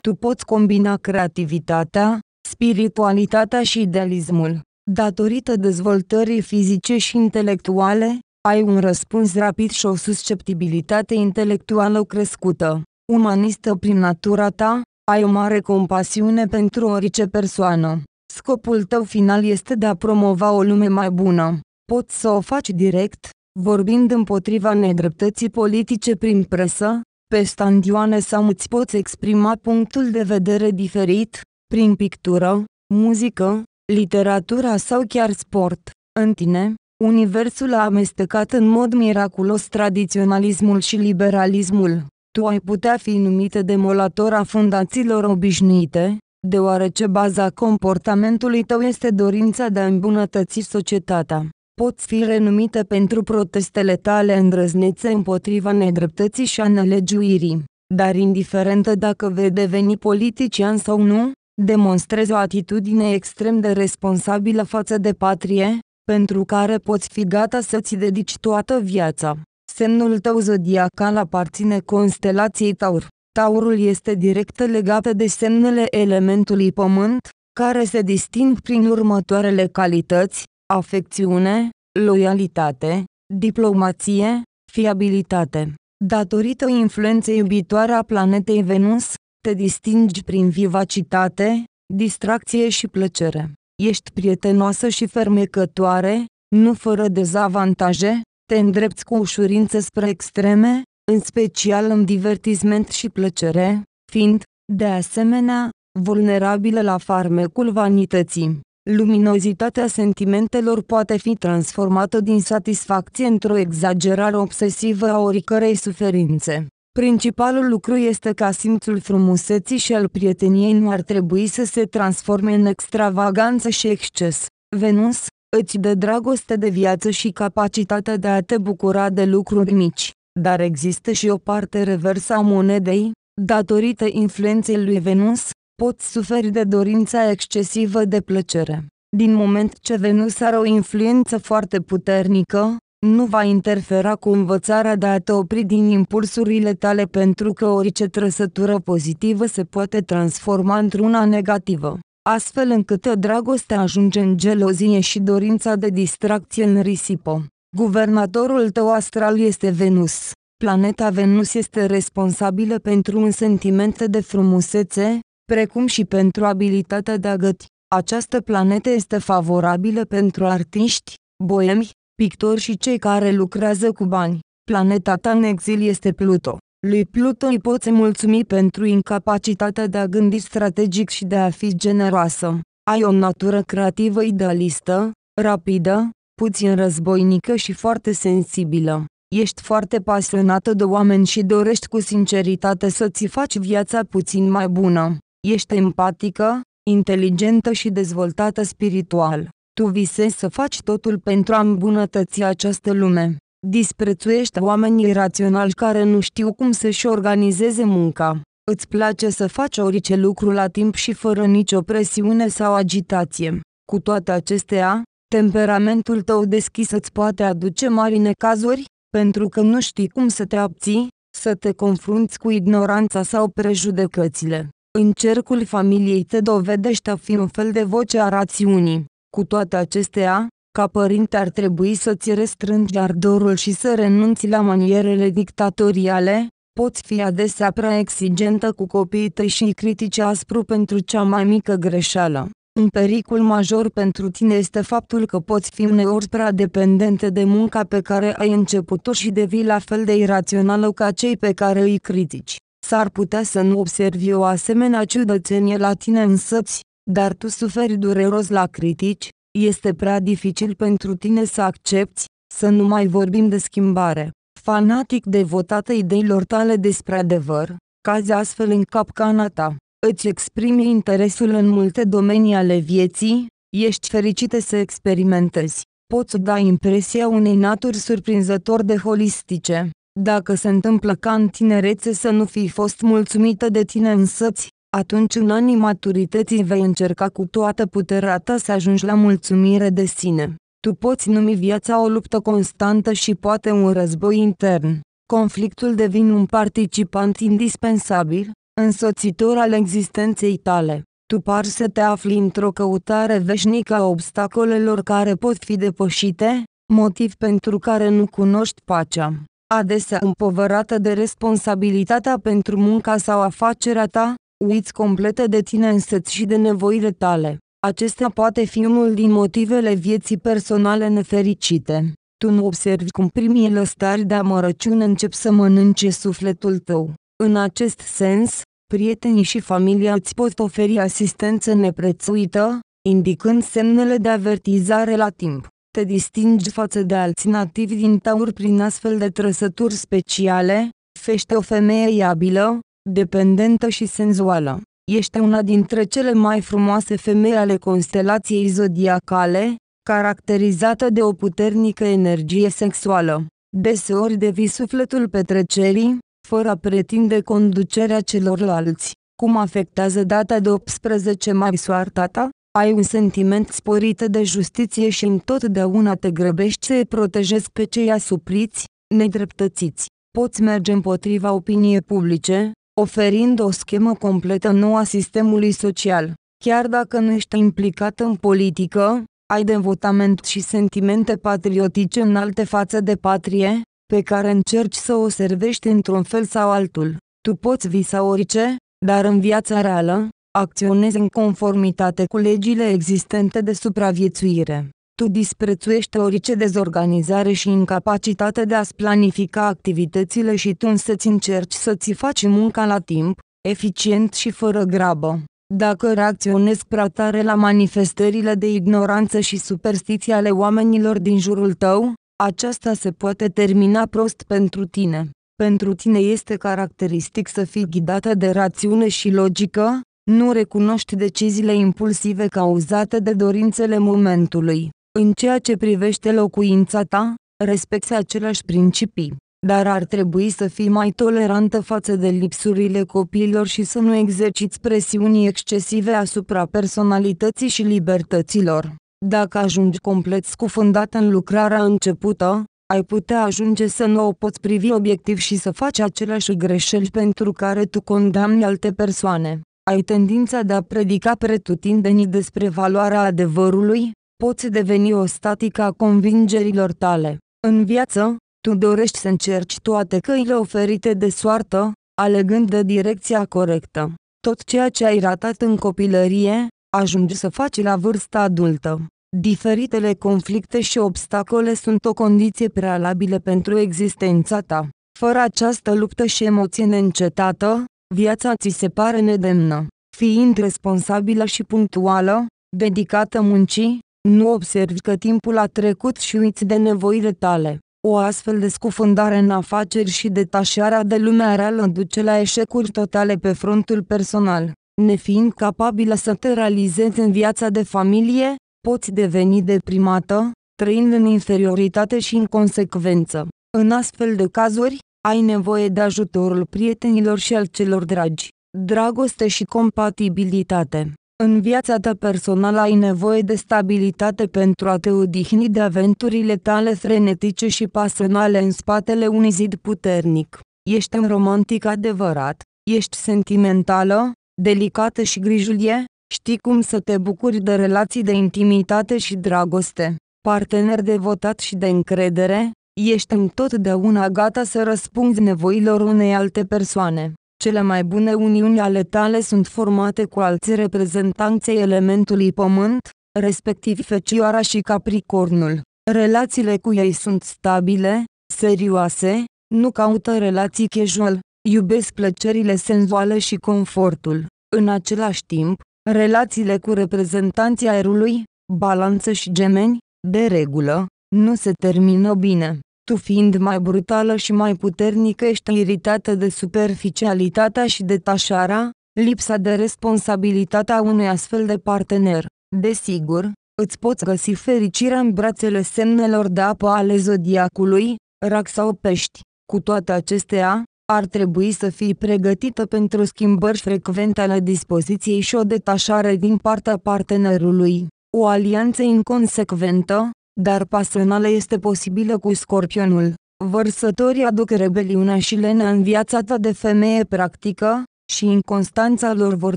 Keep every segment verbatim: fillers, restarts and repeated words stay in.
Tu poți combina creativitatea, spiritualitatea și idealismul. Datorită dezvoltării fizice și intelectuale, ai un răspuns rapid și o susceptibilitate intelectuală crescută. Umanistă prin natura ta, ai o mare compasiune pentru orice persoană. Scopul tău final este de a promova o lume mai bună. Poți să o faci direct, vorbind împotriva nedreptății politice prin presă, pe standioane sau îți poți exprima punctul de vedere diferit, prin pictură, muzică, literatura sau chiar sport. În tine, universul a amestecat în mod miraculos tradiționalismul și liberalismul. Tu ai putea fi numit demolator a fundațiilor obișnuite, deoarece baza comportamentului tău este dorința de a îmbunătăți societatea. Poți fi renumită pentru protestele tale îndrăznețe împotriva nedreptății și a nelegiuirii, dar indiferent dacă vei deveni politician sau nu, demonstrezi o atitudine extrem de responsabilă față de patrie, pentru care poți fi gata să-ți dedici toată viața. Semnul tău zodiacal aparține constelației Taur. Taurul este direct legat de semnele elementului pământ, care se disting prin următoarele calități: afecțiune, loialitate, diplomație, fiabilitate. Datorită influenței iubitoare a planetei Venus, te distingi prin vivacitate, distracție și plăcere. Ești prietenoasă și fermecătoare, nu fără dezavantaje, te îndrepți cu ușurință spre extreme, în special în divertisment și plăcere, fiind, de asemenea, vulnerabilă la farmecul vanității. Luminozitatea sentimentelor poate fi transformată din satisfacție într-o exagerare obsesivă a oricărei suferințe. Principalul lucru este ca simțul frumuseții și al prieteniei nu ar trebui să se transforme în extravaganță și exces. Venus îți dă dragoste de viață și capacitatea de a te bucura de lucruri mici, dar există și o parte reversă a monedei. Datorită influenței lui Venus, poți suferi de dorința excesivă de plăcere. Din moment ce Venus are o influență foarte puternică, nu va interfera cu învățarea de a te opri din impulsurile tale, pentru că orice trăsătură pozitivă se poate transforma într-una negativă, astfel încât dragostea ajunge în gelozie și dorința de distracție în risipă. Guvernatorul tău astral este Venus. Planeta Venus este responsabilă pentru un sentiment de frumusețe, precum și pentru abilitatea de a găti. Această planetă este favorabilă pentru artiști, boemi, pictori și cei care lucrează cu bani. Planeta ta în exil este Pluto. Lui Pluto îi poți mulțumi pentru incapacitatea de a gândi strategic și de a fi generoasă. Ai o natură creativă idealistă, rapidă, puțin războinică și foarte sensibilă. Ești foarte pasionată de oameni și dorești cu sinceritate să-ți faci viața puțin mai bună. Ești empatică, inteligentă și dezvoltată spiritual. Tu visezi să faci totul pentru a îmbunătăți această lume. Disprețuiești oamenii raționali care nu știu cum să-și organizeze munca. Îți place să faci orice lucru la timp și fără nicio presiune sau agitație. Cu toate acestea, temperamentul tău deschis îți poate aduce mari necazuri, pentru că nu știi cum să te abții, să te confrunți cu ignoranța sau prejudecățile. În cercul familiei te dovedești a fi un fel de voce a rațiunii. Cu toate acestea, ca părinte ar trebui să-ți restrângi ardorul și să renunți la manierele dictatoriale. Poți fi adesea prea exigentă cu copiii tăi și critici aspru pentru cea mai mică greșeală. Un pericol major pentru tine este faptul că poți fi uneori prea dependentă de munca pe care ai început-o și devii la fel de irațională ca cei pe care îi critici. S-ar putea să nu observi o asemenea ciudățenie la tine însăți, dar tu suferi dureros la critici. Este prea dificil pentru tine să accepti, să nu mai vorbim de schimbare. Fanatic devotată ideilor tale despre adevăr, cazi astfel în capcana ta. Îți exprimi interesul în multe domenii ale vieții, ești fericită să experimentezi. Poți da impresia unei naturi surprinzător de holistice. Dacă se întâmplă ca în tinerețe să nu fi fost mulțumită de tine însăți, atunci în anii maturității vei încerca cu toată puterea ta să ajungi la mulțumire de sine. Tu poți numi viața o luptă constantă și poate un război intern. Conflictul devine un participant indispensabil, însoțitor al existenței tale. Tu pari să te afli într-o căutare veșnică a obstacolelor care pot fi depășite, motiv pentru care nu cunoști pacea. Adesea împovărată de responsabilitatea pentru munca sau afacerea ta, uiți completă de tine însăți și de nevoile tale. Acesta poate fi unul din motivele vieții personale nefericite. Tu nu observi cum primii lăstari de amărăciune încep să mănânce sufletul tău. În acest sens, prietenii și familia îți pot oferi asistență neprețuită, indicând semnele de avertizare la timp. Te distingi față de alți nativi din Taur prin astfel de trăsături speciale, fești o femeie iabilă, dependentă și senzuală. Ești una dintre cele mai frumoase femei ale constelației zodiacale, caracterizată de o puternică energie sexuală. Deseori devii sufletul petrecerii, fără a pretinde conducerea celorlalți. Cum afectează data de optsprezece mai soarta ta? Ai un sentiment sporit de justiție și întotdeauna te grăbești să-i protejezi pe cei asupriți, nedreptățiți. Poți merge împotriva opiniei publice, oferind o schemă completă nouă a sistemului social. Chiar dacă nu ești implicat în politică, ai devotament și sentimente patriotice înalte față de patrie, pe care încerci să o servești într-un fel sau altul. Tu poți visa orice, dar în viața reală, acționezi în conformitate cu legile existente de supraviețuire. Tu disprețuiești orice dezorganizare și incapacitate de a-ți planifica activitățile și tu însăți încerci să-ți faci munca la timp, eficient și fără grabă. Dacă reacționezi prea tare la manifestările de ignoranță și superstiție ale oamenilor din jurul tău, aceasta se poate termina prost pentru tine. Pentru tine este caracteristic să fii ghidată de rațiune și logică, nu recunoști deciziile impulsive cauzate de dorințele momentului. În ceea ce privește locuința ta, respecti aceleași principii, dar ar trebui să fii mai tolerantă față de lipsurile copiilor și să nu exerciți presiuni excesive asupra personalității și libertăților. Dacă ajungi complet scufundat în lucrarea începută, ai putea ajunge să nu o poți privi obiectiv și să faci aceleași greșeli pentru care tu condamni alte persoane. Ai tendința de a predica pretutindenii despre valoarea adevărului, poți deveni o statică a convingerilor tale. În viață, tu dorești să încerci toate căile oferite de soartă, alegând de direcția corectă. Tot ceea ce ai ratat în copilărie, ajungi să faci la vârsta adultă. Diferitele conflicte și obstacole sunt o condiție prealabilă pentru existența ta. Fără această luptă și emoție neîncetată, viața ți se pare nedemnă. Fiind responsabilă și punctuală, dedicată muncii, nu observi că timpul a trecut și uiți de nevoile tale. O astfel de scufundare în afaceri și detașarea de lumea reală duce la eșecuri totale pe frontul personal. Nefiind capabilă să te realizezi în viața de familie, poți deveni deprimată, trăind în inferioritate și inconsecvență. În astfel de cazuri, ai nevoie de ajutorul prietenilor și al celor dragi. Dragoste și compatibilitate. În viața ta personală ai nevoie de stabilitate pentru a te odihni de aventurile tale frenetice și pasionale în spatele unui zid puternic. Ești un romantic adevărat, ești sentimentală, delicată și grijulie, știi cum să te bucuri de relații de intimitate și dragoste. Partener devotat și de încredere, ești întotdeauna gata să răspunzi nevoilor unei alte persoane. Cele mai bune uniuni ale tale sunt formate cu alți reprezentanți ai elementului pământ, respectiv Fecioara și Capricornul. Relațiile cu ei sunt stabile, serioase, nu caută relații casual, iubesc plăcerile senzuale și confortul. În același timp, relațiile cu reprezentanții aerului, balanță și gemeni, de regulă, nu se termină bine. Tu fiind mai brutală și mai puternică ești iritată de superficialitatea și detașarea, lipsa de responsabilitatea unui astfel de partener. Desigur, îți poți găsi fericirea în brațele semnelor de apă ale zodiacului, rac sau pești. Cu toate acestea, ar trebui să fii pregătită pentru schimbări frecvente ale dispoziției și o detașare din partea partenerului. O alianță inconsecventă, dar pasională este posibilă cu Scorpionul. Vărsătorii aduc rebeliunea și lenea în viața ta de femeie practică, și inconstanța lor vor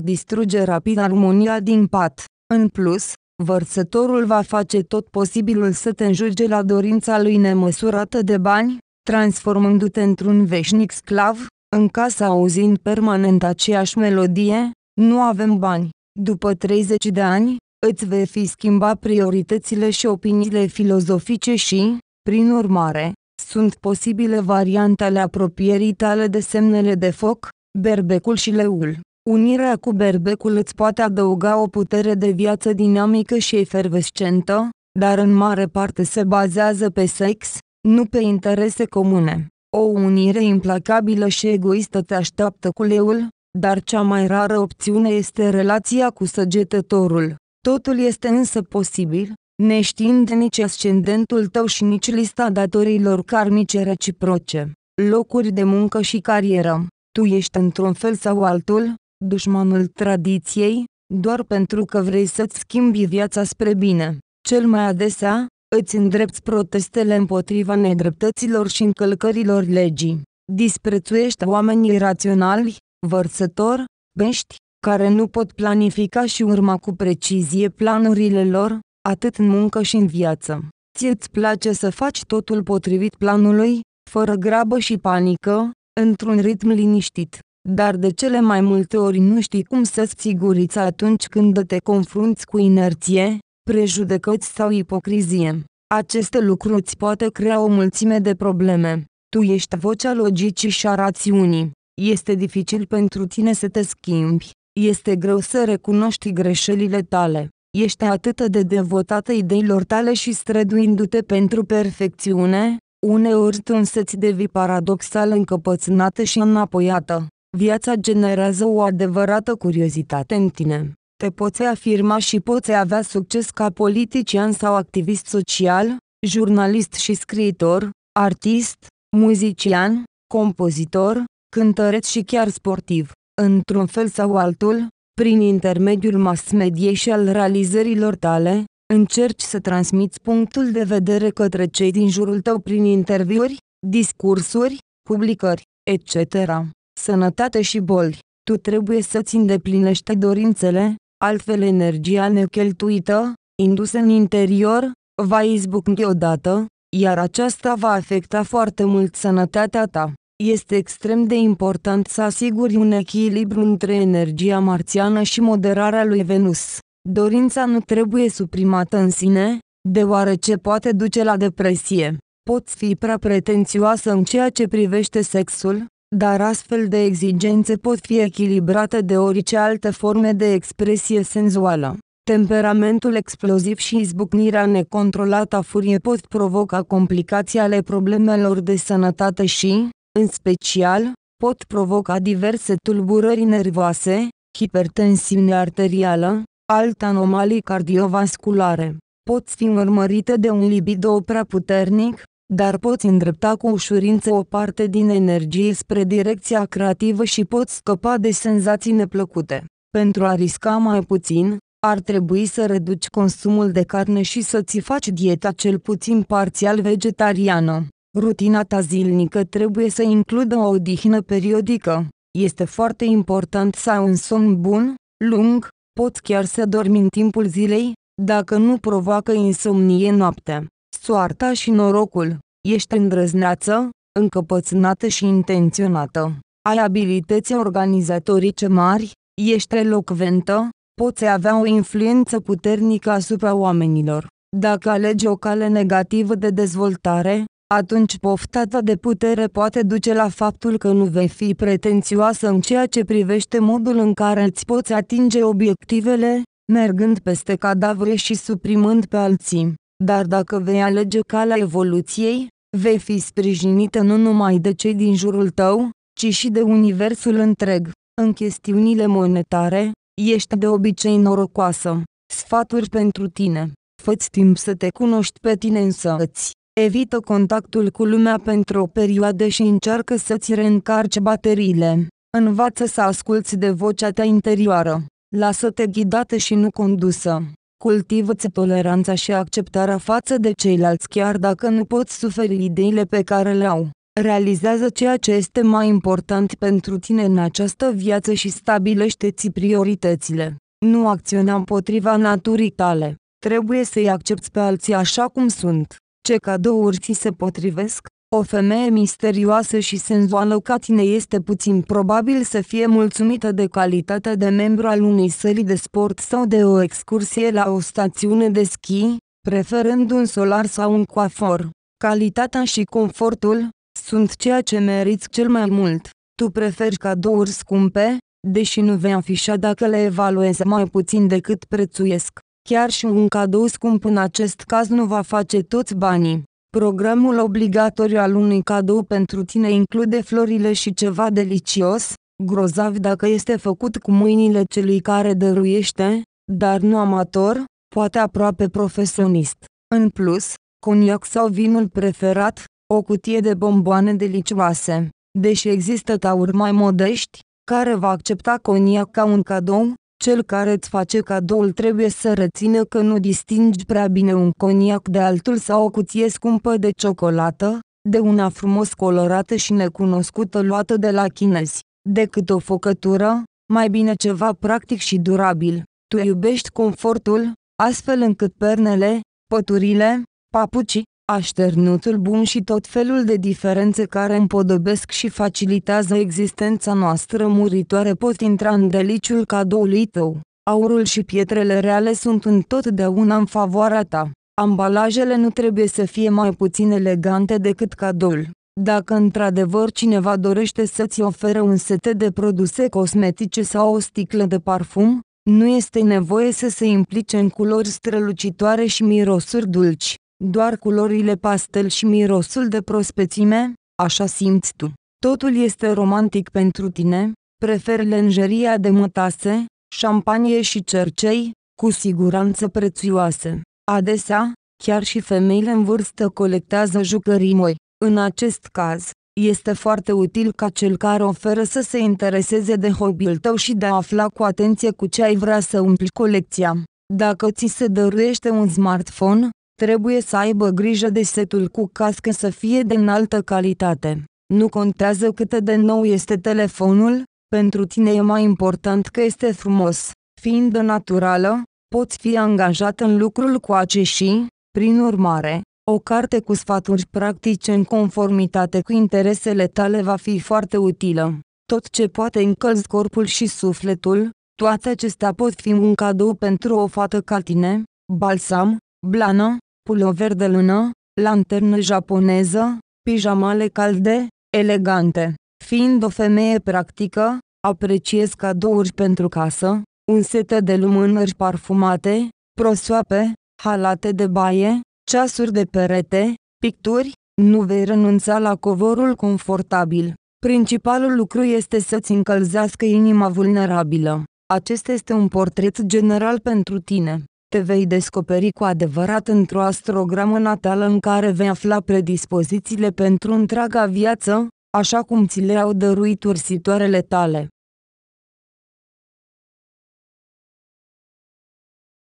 distruge rapid armonia din pat. În plus, vărsătorul va face tot posibilul să te înjurge la dorința lui nemăsurată de bani, transformându-te într-un veșnic sclav, în casă auzind permanent aceeași melodie, nu avem bani. După treizeci de ani, îți vei fi schimbat prioritățile și opiniile filozofice și, prin urmare, sunt posibile variante ale apropierii tale de semnele de foc, berbecul și leul. Unirea cu berbecul îți poate adăuga o putere de viață dinamică și efervescentă, dar în mare parte se bazează pe sex, nu pe interese comune. O unire implacabilă și egoistă te așteaptă cu leul, dar cea mai rară opțiune este relația cu săgetătorul. Totul este însă posibil, neștiind nici ascendentul tău și nici lista datorilor karmice reciproce, locuri de muncă și carieră. Tu ești într-un fel sau altul dușmanul tradiției, doar pentru că vrei să-ți schimbi viața spre bine. Cel mai adesea, îți îndrepți protestele împotriva nedreptăților și încălcărilor legii. Disprețuiești oamenii raționali, vărsători, pești, care nu pot planifica și urma cu precizie planurile lor, atât în muncă și în viață. Ție-ți place să faci totul potrivit planului, fără grabă și panică, într-un ritm liniștit. Dar de cele mai multe ori nu știi cum să-ți siguriți atunci când te confrunți cu inerție, prejudecăți sau ipocrizie. Aceste lucruri îți poate crea o mulțime de probleme. Tu ești vocea logicii și a rațiunii. Este dificil pentru tine să te schimbi. Este greu să recunoști greșelile tale. Ești atât de devotată ideilor tale și străduindu-te pentru perfecțiune, uneori tu însă-ți devii paradoxal încăpățânată și înapoiată. Viața generează o adevărată curiozitate în tine. Te poți afirma și poți avea succes ca politician sau activist social, jurnalist și scriitor, artist, muzician, compozitor, cântăreț și chiar sportiv. Într-un fel sau altul, prin intermediul mass-mediei și al realizărilor tale, încerci să transmiți punctul de vedere către cei din jurul tău prin interviuri, discursuri, publicări, et cetera. Sănătate și boli. Tu trebuie să-ți îndeplinești dorințele, altfel energia necheltuită, indusă în interior, va izbucni odată, iar aceasta va afecta foarte mult sănătatea ta. Este extrem de important să asiguri un echilibru între energia marțiană și moderarea lui Venus. Dorința nu trebuie suprimată în sine, deoarece poate duce la depresie. Poți fi prea pretențioasă în ceea ce privește sexul, dar astfel de exigențe pot fi echilibrate de orice alte forme de expresie senzuală. Temperamentul exploziv și izbucnirea necontrolată a furiei pot provoca complicații ale problemelor de sănătate și, în special, pot provoca diverse tulburări nervoase, hipertensiune arterială, alte anomalii cardiovasculare. Poți fi urmărite de un libido prea puternic, dar poți îndrepta cu ușurință o parte din energie spre direcția creativă și poți scăpa de senzații neplăcute. Pentru a risca mai puțin, ar trebui să reduci consumul de carne și să-ți faci dieta cel puțin parțial vegetariană. Rutina ta zilnică trebuie să includă o odihnă periodică. Este foarte important să ai un somn bun, lung, poți chiar să dormi în timpul zilei, dacă nu provoacă insomnie noaptea. Soarta și norocul. Ești îndrăzneață, încăpățânată și intenționată. Ai abilități organizatorice mari, ești elocventă, poți avea o influență puternică asupra oamenilor. Dacă alegi o cale negativă de dezvoltare, atunci pofta ta de putere poate duce la faptul că nu vei fi pretențioasă în ceea ce privește modul în care îți poți atinge obiectivele, mergând peste cadavre și suprimând pe alții. Dar dacă vei alege calea evoluției, vei fi sprijinită nu numai de cei din jurul tău, ci și de universul întreg. În chestiunile monetare, ești de obicei norocoasă. Sfaturi pentru tine. Fă-ți timp să te cunoști pe tine însăți. Evită contactul cu lumea pentru o perioadă și încearcă să-ți reîncarci bateriile. Învață să asculți de vocea ta interioară. Lasă-te ghidată și nu condusă. Cultivă-ți toleranța și acceptarea față de ceilalți chiar dacă nu poți suferi ideile pe care le au. Realizează ceea ce este mai important pentru tine în această viață și stabilește-ți prioritățile. Nu acționa împotriva naturii tale. Trebuie să-i accepți pe alții așa cum sunt. Ce cadouri ți se potrivesc? O femeie misterioasă și senzuală ca tine este puțin probabil să fie mulțumită de calitatea de membru al unei săli de sport sau de o excursie la o stațiune de schi, preferând un solar sau un coafor. Calitatea și confortul sunt ceea ce meriți cel mai mult. Tu preferi cadouri scumpe, deși nu vei afișa dacă le evaluezi mai puțin decât prețuiesc. Chiar și un cadou scump în acest caz nu va face toți banii. Programul obligatoriu al unui cadou pentru tine include florile și ceva delicios, grozav dacă este făcut cu mâinile celui care dăruiește, dar nu amator, poate aproape profesionist. În plus, coniac sau vinul preferat, o cutie de bomboane delicioase. Deși există tauri mai modești, care va accepta coniac ca un cadou, cel care îți face cadoul trebuie să rețină că nu distingi prea bine un coniac de altul sau o cutie scumpă de ciocolată, de una frumos colorată și necunoscută luată de la chinezi, decât o focătură, mai bine ceva practic și durabil. Tu iubești confortul, astfel încât pernele, păturile, papucii, așternutul bun și tot felul de diferențe care împodobesc și facilitează existența noastră muritoare pot intra în deliciul cadoului tău. Aurul și pietrele reale sunt întotdeauna în favoarea ta. Ambalajele nu trebuie să fie mai puțin elegante decât cadoul. Dacă într-adevăr cineva dorește să-ți ofere un set de produse cosmetice sau o sticlă de parfum, nu este nevoie să se implice în culori strălucitoare și mirosuri dulci. Doar culorile pastel și mirosul de prospețime, așa simți tu. Totul este romantic pentru tine, preferi lenjeria de mătase, șampanie și cercei, cu siguranță prețioase. Adesea, chiar și femeile în vârstă colectează jucării moi. În acest caz, este foarte util ca cel care oferă să se intereseze de hobby-ul tău și de a afla cu atenție cu ce ai vrea să umpli colecția. Dacă ți se dăruiește un smartphone, trebuie să aibă grijă de setul cu cască să fie de înaltă calitate. Nu contează cât de nou este telefonul, pentru tine e mai important că este frumos. Fiind naturală, poți fi angajat în lucrul cu aceștia, prin urmare, o carte cu sfaturi practice în conformitate cu interesele tale va fi foarte utilă. Tot ce poate încălzi corpul și sufletul, toate acestea pot fi un cadou pentru o fată ca tine, balsam, blană, pulover de lână, lanternă japoneză, pijamale calde, elegante. Fiind o femeie practică, apreciez cadouri pentru casă, un set de lumânări parfumate, prosoape, halate de baie, ceasuri de perete, picturi, nu vei renunța la covorul confortabil. Principalul lucru este să-ți încălzească inima vulnerabilă. Acesta este un portret general pentru tine. Te vei descoperi cu adevărat într-o astrogramă natală în care vei afla predispozițiile pentru întreaga viață, așa cum ți le-au dăruit ursitoarele tale.